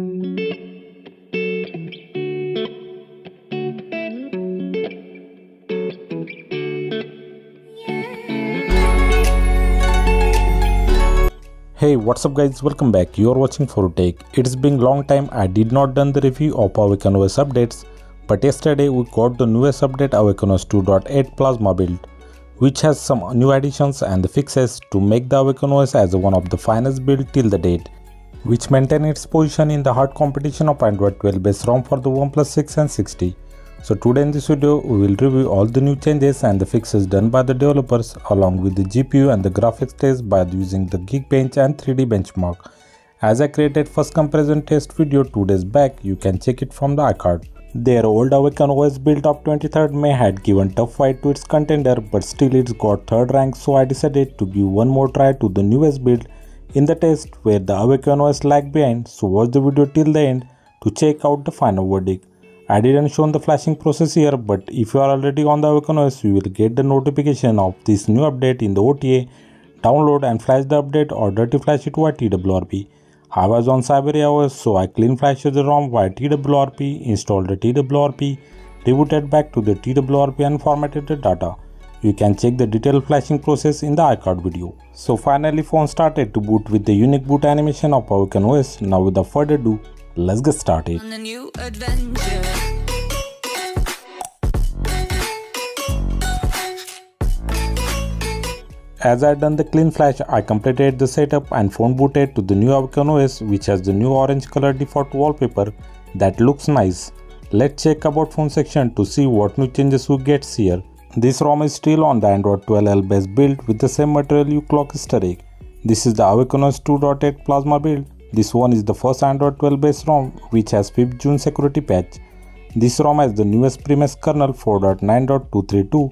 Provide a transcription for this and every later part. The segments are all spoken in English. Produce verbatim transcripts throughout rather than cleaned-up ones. Hey, what's up guys, welcome back. You are watching Forutech. It's been long time I did not done the review of Awaken O S updates, but yesterday we got the newest update Awaken O S two point eight Plasma build, which has some new additions and fixes to make the Awaken O S as one of the finest build till the date, which maintain its position in the hard competition of Android twelve based ROM for the OnePlus six and six T. So today in this video we will review all the new changes and the fixes done by the developers along with the G P U and the graphics test by using the Geekbench and three D benchmark. As I created first comparison test video two days back, you can check it from the iCard. Their old Awaken O S build of twenty-third May had given tough fight to its contender, but still it's got third rank, so I decided to give one more try to the newest build in the test where the Awaken O S lag behind, so watch the video till the end to check out the final verdict. I didn't show the flashing process here, but if you are already on the Awaken O S, you will get the notification of this new update in the O T A, download and flash the update or dirty flash it via T W R P. I was on Syberia O S, so I clean flashed the ROM via T W R P, installed the T W R P, rebooted back to the T W R P and formatted the data. You can check the detailed flashing process in the iCard video. So finally phone started to boot with the unique boot animation of Awaken O S. Now without further ado, let's get started. On a new adventure. As I done the clean flash, I completed the setup and phone booted to the new Awaken O S, which has the new orange color default wallpaper that looks nice. Let's check about phone section to see what new changes we get here. This ROM is still on the Android twelve L based build with the same material you clock easter egg. This is the Awaken O S two point eight Plasma build. This one is the first Android twelve based ROM which has fifth June security patch. This ROM has the newest premise kernel four point nine point two three two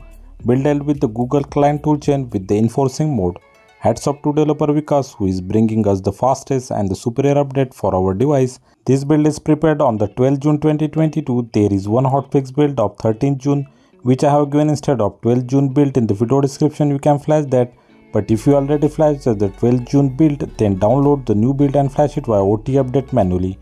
built with the Google client toolchain with the enforcing mode. Hats off to developer Vikas who is bringing us the fastest and the superior update for our device. This build is prepared on the twelfth June twenty twenty-two. There is one hotfix build of thirteenth June which I have given instead of twelfth June build in the video description, you can flash that. But if you already flashed the twelfth June build, then download the new build and flash it via O T update manually.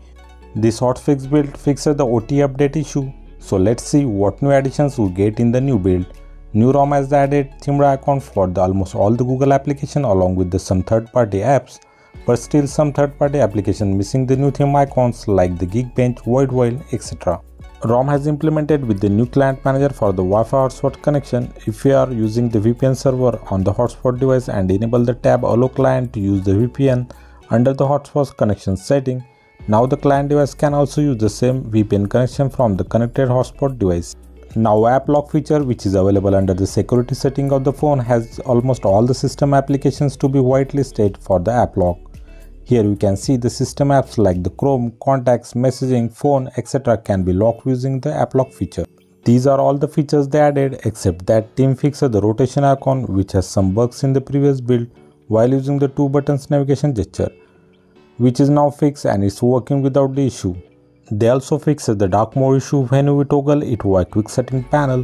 This hotfix build fixes the O T update issue. So let's see what new additions we get in the new build. New ROM has added themed icon for the almost all the Google application along with the some third-party apps, but still some third-party application missing the new theme icons like the Geekbench, Voidwell, et cetera. ROM has implemented with the new client manager for the Wi-Fi hotspot connection. If you are using the V P N server on the hotspot device and enable the tab allow client to use the V P N under the hotspot connection setting, now the client device can also use the same V P N connection from the connected hotspot device. Now app lock feature which is available under the security setting of the phone has almost all the system applications to be whitelisted for the app lock. Here you can see the system apps like the Chrome, contacts, messaging, phone, et cetera can be locked using the app lock feature. These are all the features they added except that team fixed the rotation icon which has some bugs in the previous build while using the two buttons navigation gesture, which is now fixed and is working without the issue. They also fixed the dark mode issue when we toggle it via quick setting panel,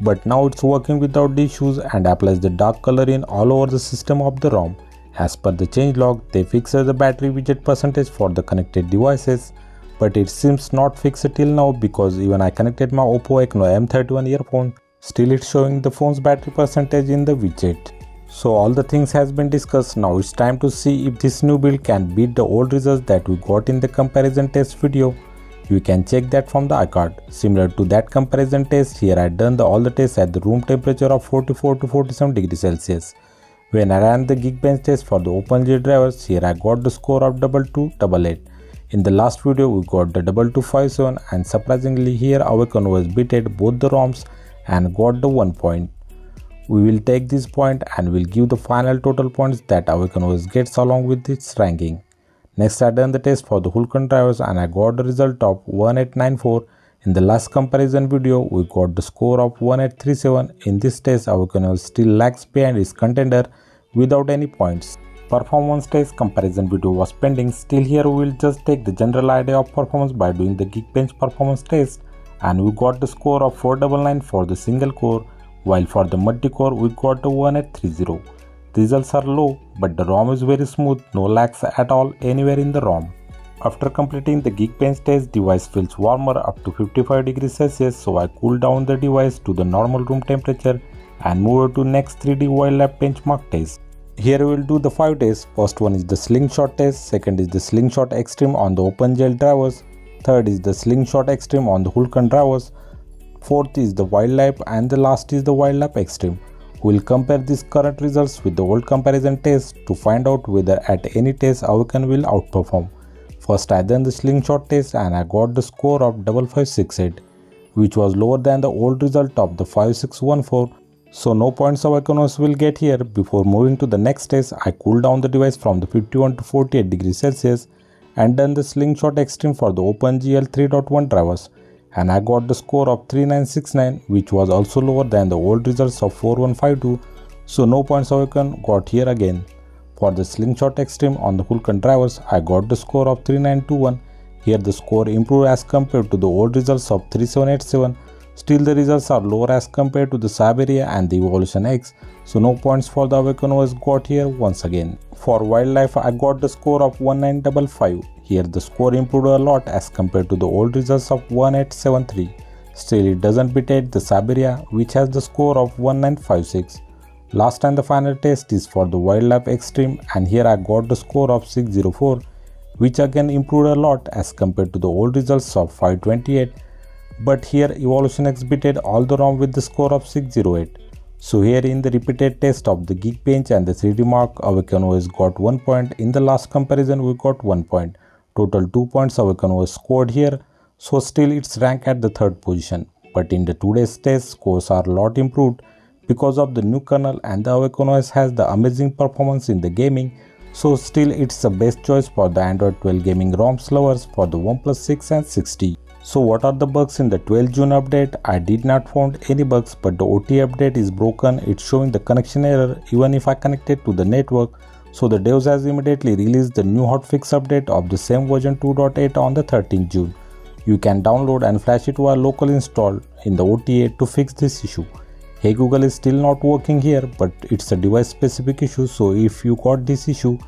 but now it's working without the issues and applies the dark color in all over the system of the ROM. As per the changelog, they fixed the battery widget percentage for the connected devices, but it seems not fixed till now because even I connected my Oppo Echo M thirty-one earphone, still it's showing the phone's battery percentage in the widget. So all the things has been discussed, now it's time to see if this new build can beat the old results that we got in the comparison test video. You can check that from the iCard. Similar to that comparison test, here I done the, all the tests at the room temperature of forty-four to forty-seven degrees Celsius. When I ran the Geekbench test for the OpenGL drivers, here I got the score of double two eight eight. In the last video we got the double two five seven and surprisingly here Awaken O S beated both the ROMs and got the one point. We will take this point and will give the final total points that Awaken O S gets along with its ranking. Next I done the test for the Vulkan drivers and I got the result of one eight nine four. In the last comparison video, we got the score of one eight three seven. In this test, Awaken O S still lags behind its contender without any points. Performance test comparison video was pending. Still here, we will just take the general idea of performance by doing the Geekbench performance test. And we got the score of four nine nine for the single core, while for the multi-core, we got the one eight three zero. The results are low, but the ROM is very smooth, no lags at all anywhere in the ROM. After completing the Geekbench test, device feels warmer up to fifty-five degrees Celsius, so I cooled down the device to the normal room temperature and moved to next three D Void Lab benchmark test. Here we will do the five tests. First one is the Slingshot test, second is the Slingshot Extreme on the OpenGL drivers, third is the Slingshot Extreme on the Vulkan drivers, fourth is the Void Lab, and the last is the Void Lab Extreme. We will compare these current results with the old comparison test to find out whether at any test Awaken will outperform. First I done the Slingshot test and I got the score of five five six eight, which was lower than the old result of the five six one four, so no points Awaken O S will get here. Before moving to the next test, I cooled down the device from the fifty-one to forty-eight degrees Celsius and done the Slingshot Extreme for the OpenGL three point one drivers, and I got the score of three nine six nine, which was also lower than the old results of four one five two, so no points Awaken got here again. For the Slingshot Extreme on the Vulkan drivers, I got the score of three nine two one. Here the score improved as compared to the old results of three seven eight seven. Still the results are lower as compared to the Syberia and the Evolution X, so no points for the Awaken O S got here once again. For Wildlife, I got the score of one nine five five. Here the score improved a lot as compared to the old results of one eight seven three. Still it doesn't beat the Syberia, which has the score of one nine five six. Last and the final test is for the Void Lab Extreme, and here I got the score of six zero four, which again improved a lot as compared to the old results of five two eight, but here Evolution X beated all the ROM with the score of six zero eight. So here in the repeated test of the Geekbench and the three D Mark, Awaken O S got one point, in the last comparison we got one point, total two points Awaken O S scored here, so still it's ranked at the third position. But in the today's test, scores are a lot improved because of the new kernel, and the Awaken O S has the amazing performance in the gaming, so still it's the best choice for the Android twelve gaming ROMs lovers for the OnePlus six and six T. So what are the bugs in the twelfth June update? I did not found any bugs, but the O T A update is broken. It's showing the connection error even if I connected to the network, so the devs has immediately released the new hotfix update of the same version two point eight on the thirteenth June. You can download and flash it via local install in the O T A to fix this issue. Hey Google is still not working here, but it's a device specific issue, so if you got this issue,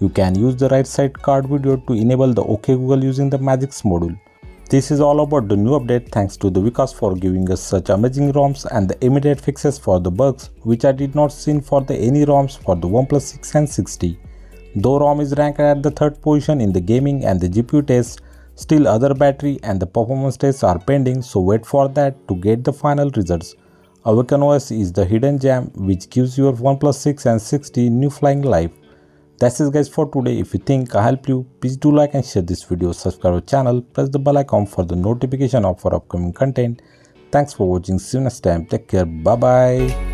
you can use the right side card video to enable the OK Google using the Magisk module. This is all about the new update. Thanks to the Vikas for giving us such amazing ROMs and the immediate fixes for the bugs, which I did not see for the any ROMs for the OnePlus six and six T. Though ROM is ranked at the third position in the gaming and the G P U test, still other battery and the performance tests are pending, so wait for that to get the final results. Awaken O S is the hidden gem which gives your OnePlus six and six T new flying life. That's it guys for today. If you think I helped you, please do like and share this video, subscribe to the channel, press the bell icon for the notification of our upcoming content. Thanks for watching. See you next time. Take care. Bye bye.